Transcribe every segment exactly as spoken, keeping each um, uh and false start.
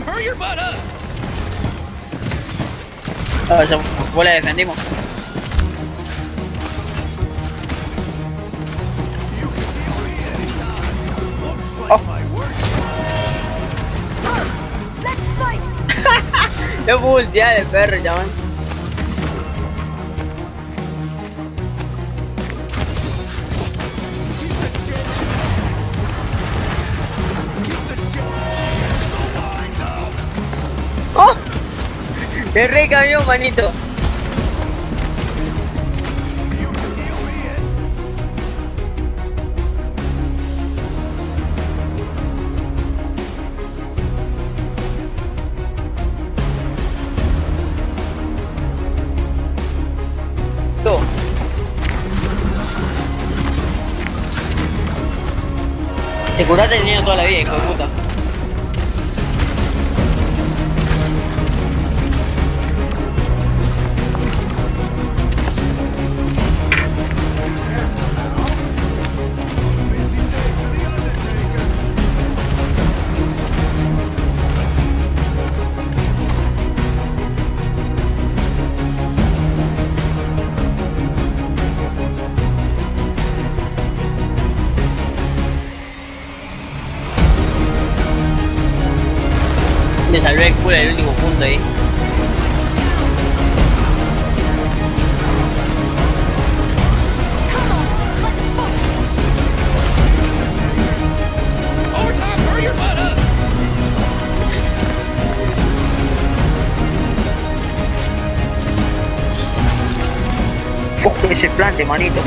time! Hurry your butt up! Oh, esa bola defendimos. Yo puedo voltear el perro, chaval. ¡Oh! ¡Qué rica vio, manito! Te curaste el niño toda la vida, hijo de puta. Me salvé el culo del último punto ahí. Ojo ese plante, manito.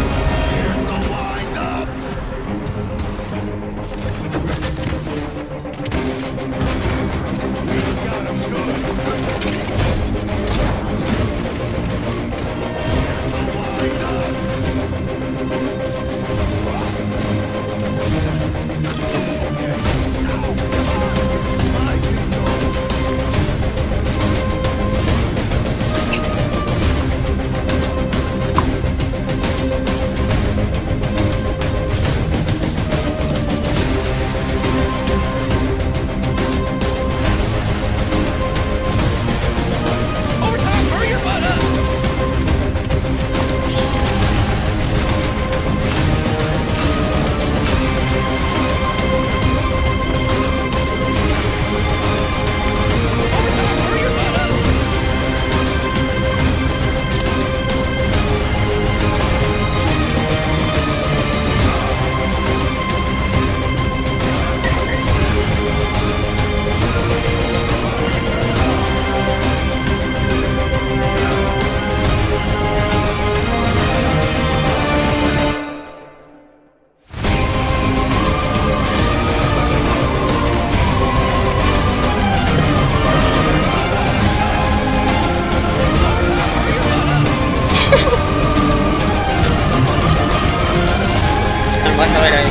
Vas a ver ahí.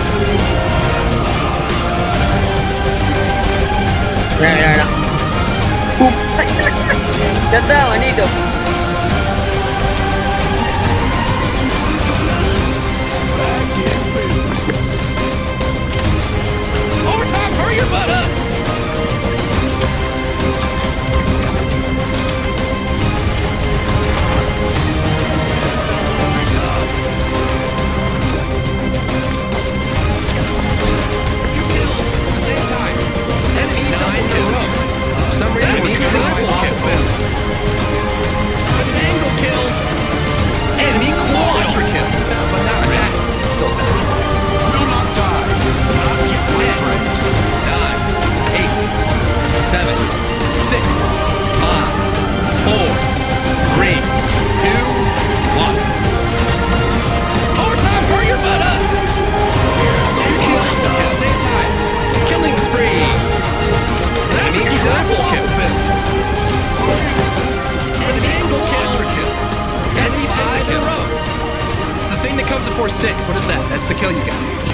Mira, mira, mira. Uh. Ya está, manito. Overtime, hurry your butt up. four six, what is that? That's the kill you got.